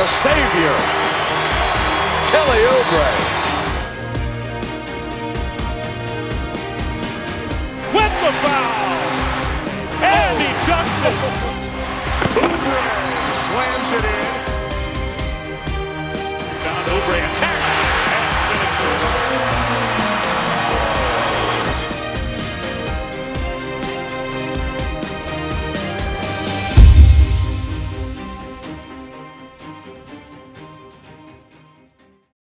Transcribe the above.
the savior, Kelly Oubre. With the foul, and he dunks it.